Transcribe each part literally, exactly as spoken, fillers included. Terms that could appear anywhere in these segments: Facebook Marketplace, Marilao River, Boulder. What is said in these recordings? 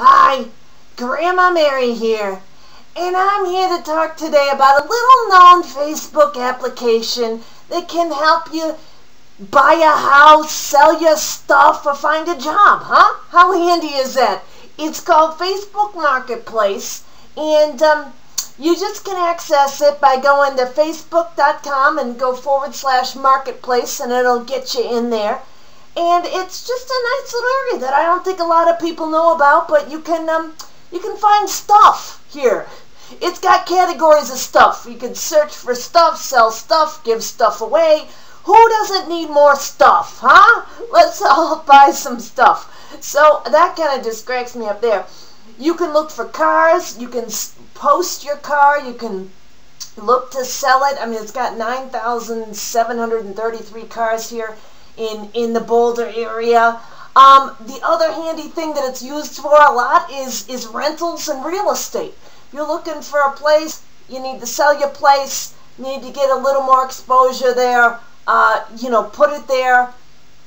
Hi, Grandma Mary here, and I'm here to talk today about a little known Facebook application that can help you buy a house, sell your stuff, or find a job, huh? How handy is that? It's called Facebook Marketplace, and um, you just can access it by going to facebook dot com and go forward slash marketplace, and it'll get you in there. And it's just a nice little area that I don't think a lot of people know about, but you can um, you can find stuff here. It's got categories of stuff. You can search for stuff, sell stuff, give stuff away. Who doesn't need more stuff, huh? Let's all buy some stuff. So that kind of just cracks me up there. You can look for cars. You can post your car. You can look to sell it. I mean, it's got nine thousand seven hundred thirty-three cars here. In, in the Boulder area. Um, the other handy thing that it's used for a lot is, is rentals and real estate. If you're looking for a place, you need to sell your place, need to get a little more exposure there, uh, you know, put it there,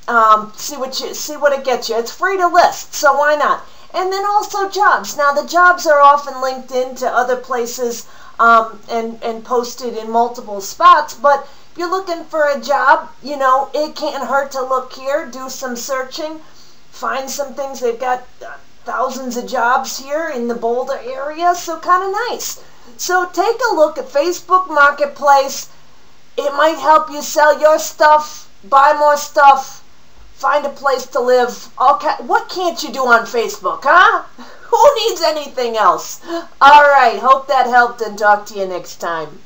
um, see what you, see what it gets you. It's free to list, so why not? And then also jobs. Now the jobs are often linked into other places um, and, and posted in multiple spots, but if you're looking for a job, you know, it can't hurt to look here, do some searching, find some things. They've got thousands of jobs here in the Boulder area, so kind of nice. So take a look at Facebook Marketplace. It might help you sell your stuff, buy more stuff, find a place to live. All kind, what can't you do on Facebook, huh? Who needs anything else? All right, hope that helped, and talk to you next time.